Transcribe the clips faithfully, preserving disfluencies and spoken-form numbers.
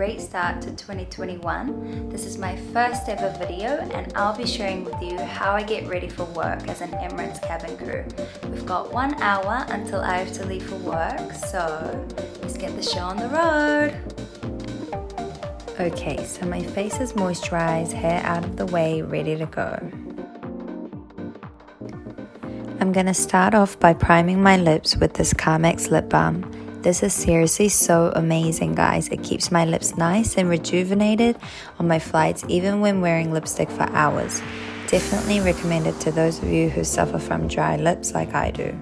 great start to twenty twenty-one. This is my first ever video and I'll be sharing with you how I get ready for work as an Emirates cabin crew. We've got one hour until I have to leave for work, so let's get the show on the road. Okay, so my face is moisturized, hair out of the way, ready to go. I'm gonna start off by priming my lips with this Carmex lip balm. This is seriously so amazing, guys. It keeps my lips nice and rejuvenated on my flights, even when wearing lipstick for hours. Definitely recommend it to those of you who suffer from dry lips like I do.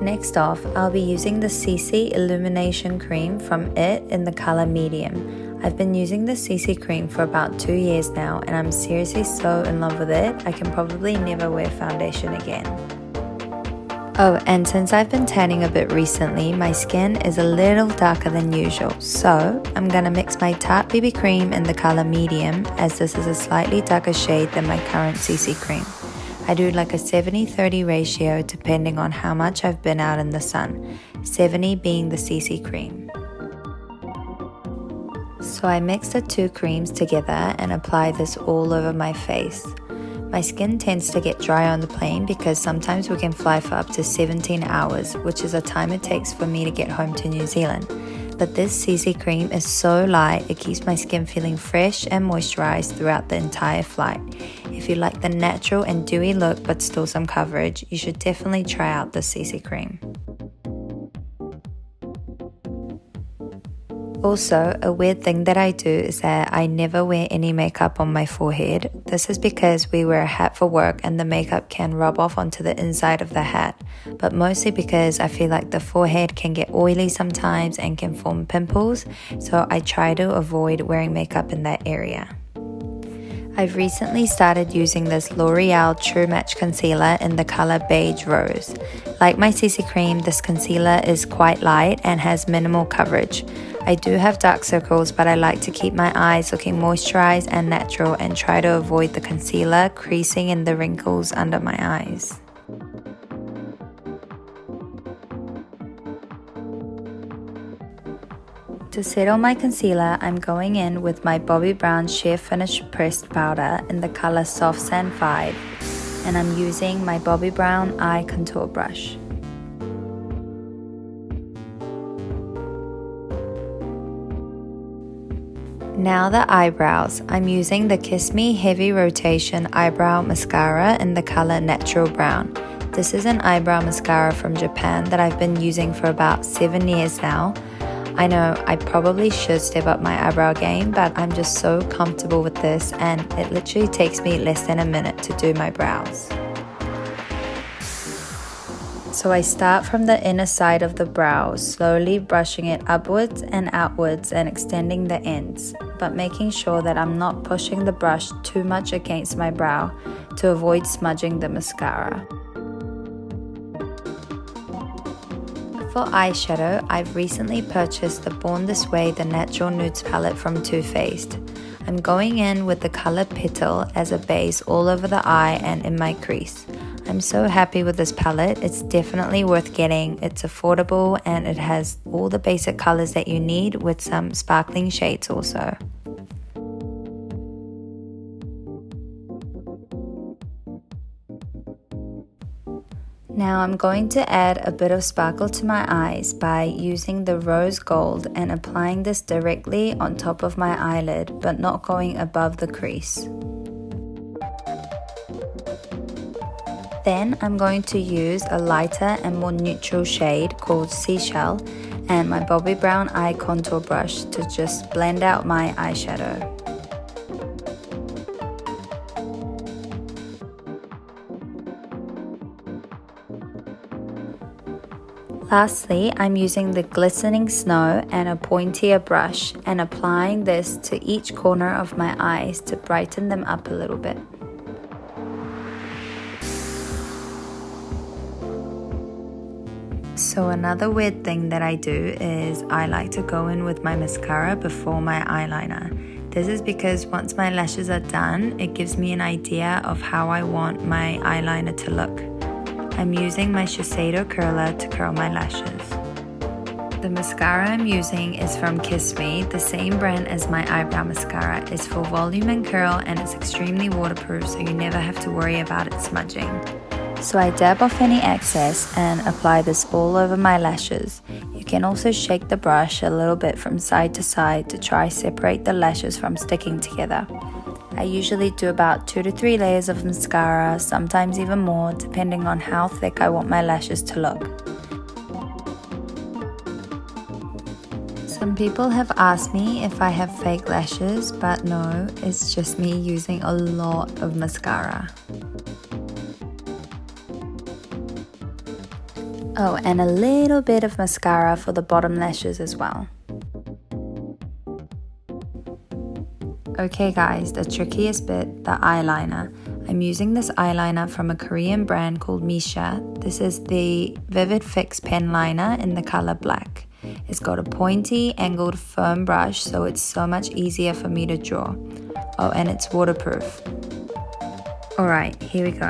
Next off, I'll be using the C C Illumination Cream from I T in the color Medium. I've been using the C C cream for about two years now, and I'm seriously so in love with it. I can probably never wear foundation again. Oh, and since I've been tanning a bit recently, my skin is a little darker than usual, so I'm gonna mix my Tarte B B cream in the color Medium, as this is a slightly darker shade than my current C C cream. I do like a seventy thirty ratio depending on how much I've been out in the sun, seventy being the C C cream. So I mix the two creams together and apply this all over my face. My skin tends to get dry on the plane because sometimes we can fly for up to seventeen hours, which is the time it takes for me to get home to New Zealand. But this C C cream is so light, it keeps my skin feeling fresh and moisturized throughout the entire flight. If you like the natural and dewy look but still some coverage, you should definitely try out this C C cream. Also, a weird thing that I do is that I never wear any makeup on my forehead. This is because we wear a hat for work and the makeup can rub off onto the inside of the hat, but mostly because I feel like the forehead can get oily sometimes and can form pimples, so I try to avoid wearing makeup in that area. I've recently started using this L'Oreal True Match Concealer in the color Beige Rose. Like my C C cream, this concealer is quite light and has minimal coverage. I do have dark circles, but I like to keep my eyes looking moisturized and natural and try to avoid the concealer creasing and the wrinkles under my eyes. To settle my concealer, I'm going in with my Bobbi Brown Sheer Finish Pressed Powder in the color Soft Sand five, and I'm using my Bobbi Brown Eye Contour Brush. Now the eyebrows. I'm using the Kiss Me Heavy Rotation Eyebrow Mascara in the color Natural Brown. This is an eyebrow mascara from Japan that I've been using for about seven years now. I know I probably should step up my eyebrow game, but I'm just so comfortable with this and it literally takes me less than a minute to do my brows. So I start from the inner side of the brow, slowly brushing it upwards and outwards and extending the ends, but making sure that I'm not pushing the brush too much against my brow to avoid smudging the mascara. For eyeshadow, I've recently purchased the Born This Way The Natural Nudes palette from Too Faced. I'm going in with the color Petal as a base all over the eye and in my crease. I'm so happy with this palette, it's definitely worth getting. It's affordable and it has all the basic colors that you need with some sparkling shades also. Now I'm going to add a bit of sparkle to my eyes by using the rose gold and applying this directly on top of my eyelid, but not going above the crease. Then I'm going to use a lighter and more neutral shade called Seashell and my Bobbi Brown Eye Contour Brush to just blend out my eyeshadow. Lastly, I'm using the Glistening Snow and a pointier brush and applying this to each corner of my eyes to brighten them up a little bit. So another weird thing that I do is I like to go in with my mascara before my eyeliner. This is because once my lashes are done, it gives me an idea of how I want my eyeliner to look. I'm using my Shiseido curler to curl my lashes. The mascara I'm using is from Kiss Me, the same brand as my eyebrow mascara. It's for volume and curl and it's extremely waterproof, so you never have to worry about it smudging. So I dab off any excess and apply this all over my lashes. You can also shake the brush a little bit from side to side to try separate the lashes from sticking together. I usually do about two to three layers of mascara, sometimes even more, depending on how thick I want my lashes to look. Some people have asked me if I have fake lashes, but no, it's just me using a lot of mascara. Oh, and a little bit of mascara for the bottom lashes as well. Okay guys, the trickiest bit, the eyeliner. I'm using this eyeliner from a Korean brand called Missha. This is the Vivid Fix pen liner in the color black. It's got a pointy, angled, firm brush, so it's so much easier for me to draw. Oh, and it's waterproof. Alright, here we go.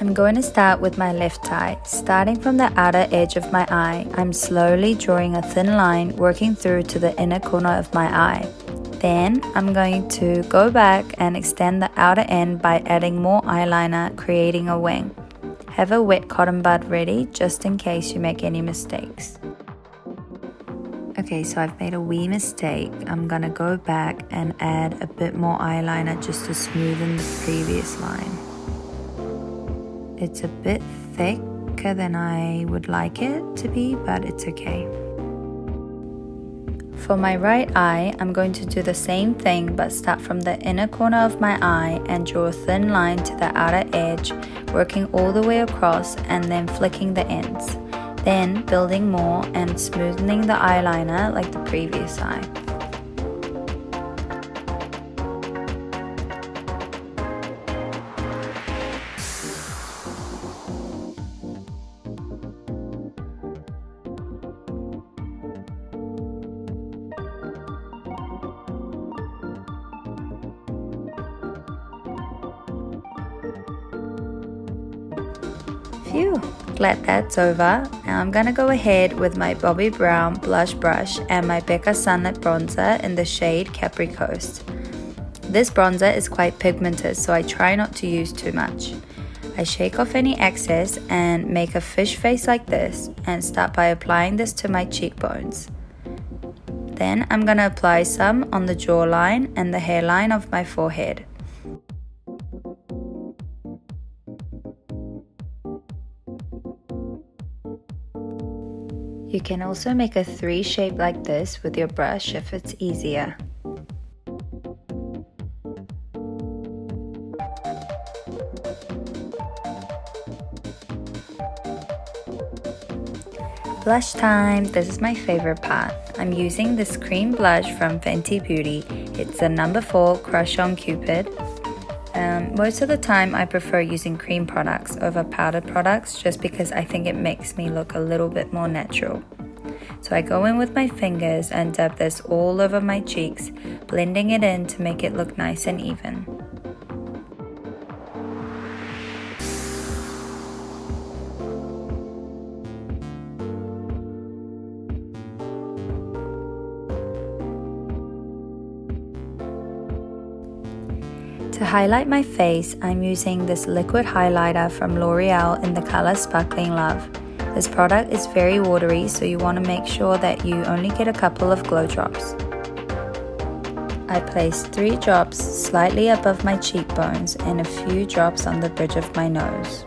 I'm going to start with my left eye. Starting from the outer edge of my eye, I'm slowly drawing a thin line working through to the inner corner of my eye. Then I'm going to go back and extend the outer end by adding more eyeliner, creating a wing. Have a wet cotton bud ready just in case you make any mistakes. Okay, so I've made a wee mistake. I'm gonna go back and add a bit more eyeliner just to smoothen the previous line. It's a bit thicker than I would like it to be, but it's okay. For my right eye, I'm going to do the same thing, but start from the inner corner of my eye and draw a thin line to the outer edge, working all the way across and then flicking the ends. Then building more and smoothening the eyeliner like the previous eye. Phew, glad that's over. Now I'm gonna go ahead with my Bobbi Brown blush brush and my Becca Sunlit bronzer in the shade Capri Coast. This bronzer is quite pigmented, so I try not to use too much. I shake off any excess and make a fish face like this and start by applying this to my cheekbones. Then I'm gonna apply some on the jawline and the hairline of my forehead. You can also make a three shape like this with your brush if it's easier. Blush time! This is my favorite part. I'm using this cream blush from Fenty Beauty. It's a number four Crush on Cupid. Um, most of the time I prefer using cream products over powdered products just because I think it makes me look a little bit more natural. So I go in with my fingers and dab this all over my cheeks, blending it in to make it look nice and even. To highlight my face, I'm using this liquid highlighter from L'Oreal in the color Sparkling Love. This product is very watery, so you want to make sure that you only get a couple of glow drops. I place three drops slightly above my cheekbones and a few drops on the bridge of my nose.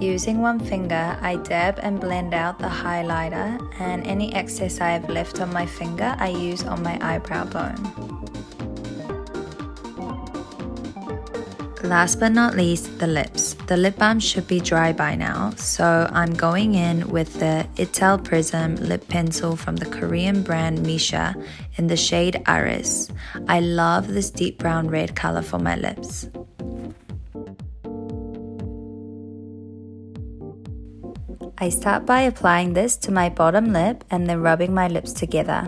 Using one finger, I dab and blend out the highlighter, and any excess I have left on my finger, I use on my eyebrow bone. Last but not least, the lips. The lip balm should be dry by now, so I'm going in with the Itel Prism lip pencil from the Korean brand Missha in the shade Iris. I love this deep brown red color for my lips. I start by applying this to my bottom lip and then rubbing my lips together.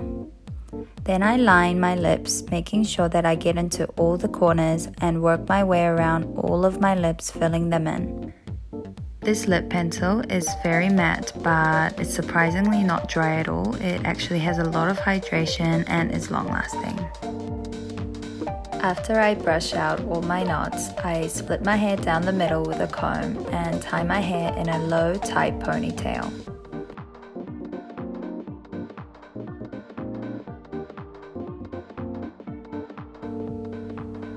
Then I line my lips, making sure that I get into all the corners and work my way around all of my lips, filling them in. This lip pencil is very matte, but it's surprisingly not dry at all. It actually has a lot of hydration and is long lasting. After I brush out all my knots, I split my hair down the middle with a comb and tie my hair in a low, tight ponytail.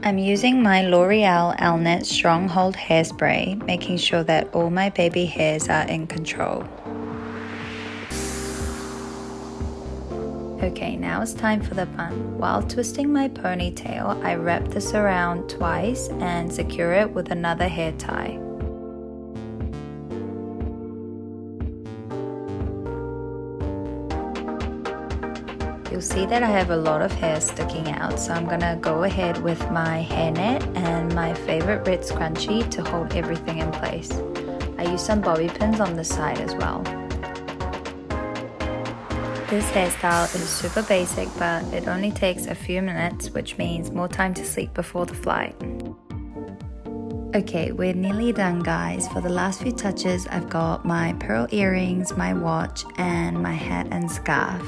I'm using my L'Oreal Elnett Stronghold Hairspray, making sure that all my baby hairs are in control. Okay, now it's time for the bun. While twisting my ponytail, I wrap this around twice and secure it with another hair tie. You'll see that I have a lot of hair sticking out, so I'm gonna go ahead with my hairnet and my favorite red scrunchie to hold everything in place. I use some bobby pins on the side as well. This hairstyle is super basic, but it only takes a few minutes, which means more time to sleep before the flight. Okay, we're nearly done, guys. For the last few touches, I've got my pearl earrings, my watch, and my hat and scarf.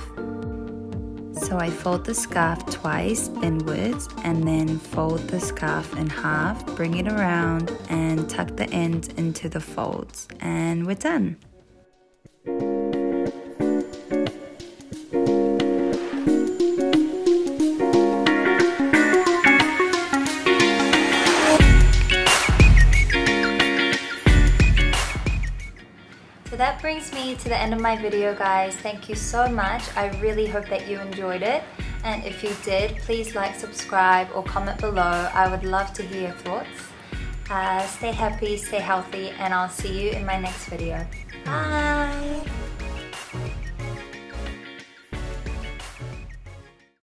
So I fold the scarf twice inwards and then fold the scarf in half, bring it around and tuck the ends into the folds, and we're done. That brings me to the end of my video, guys. Thank you so much. I really hope that you enjoyed it, and if you did, please like, subscribe or comment below. I would love to hear your thoughts. Uh, stay happy, stay healthy, and I'll see you in my next video. Bye!